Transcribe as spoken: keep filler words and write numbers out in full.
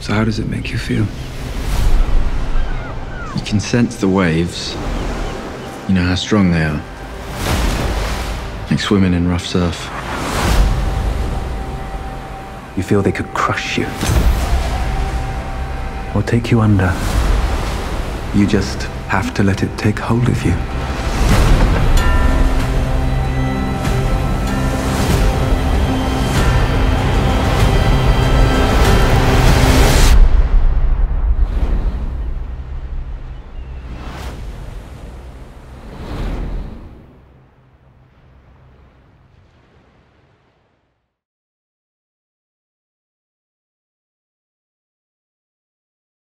So how does it make you feel? You can sense the waves. You know how strong they are. Like swimming in rough surf. You feel they could crush you. Or take you under. You just have to let it take hold of you.